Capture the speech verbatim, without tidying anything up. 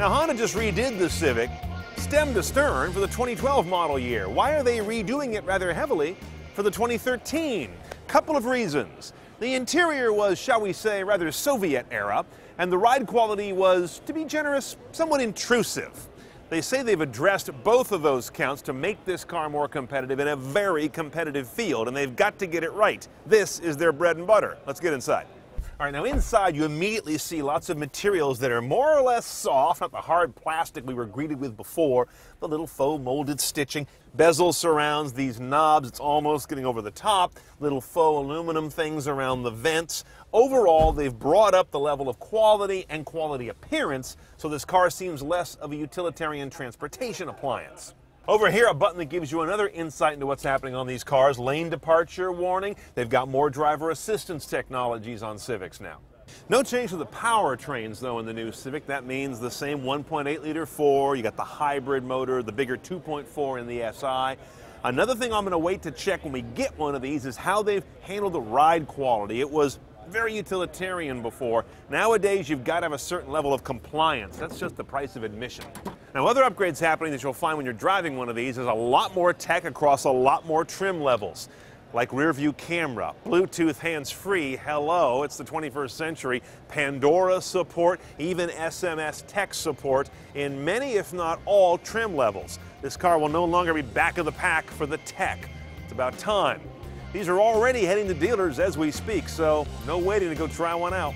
Now, Honda just redid the Civic stem to stern for the twenty twelve model year. Why are they redoing it rather heavily for the twenty thirteen? Couple of reasons. The interior was, shall we say, rather Soviet era, and the ride quality was, to be generous, somewhat intrusive. They say they've addressed both of those counts to make this car more competitive in a very competitive field, and they've got to get it right. This is their bread and butter. Let's get inside. All right, now inside you immediately see lots of materials that are more or less soft, not the hard plastic we were greeted with before, the little faux molded stitching. Bezel surrounds these knobs, it's almost getting over the top, little faux aluminum things around the vents. Overall, they've brought up the level of quality and quality appearance, so this car seems less of a utilitarian transportation appliance. Over here, a button that gives you another insight into what's happening on these cars. Lane departure warning. They've got more driver assistance technologies on Civics now. No change to the powertrains, though, in the new Civic. That means the same one point eight liter four. You got the hybrid motor, the bigger two point four in the S I. Another thing I'm going to wait to check when we get one of these is how they've handled the ride quality. It was very utilitarian before. Nowadays, you've got to have a certain level of compliance. That's just the price of admission. Now, other upgrades happening that you'll find when you're driving one of these is a lot more tech across a lot more trim levels, like rear view camera, Bluetooth hands-free, hello, it's the twenty-first century, Pandora support, even S M S text support in many, if not all, trim levels. This car will no longer be back of the pack for the tech. It's about time. These are already heading to dealers as we speak, so no waiting to go try one out.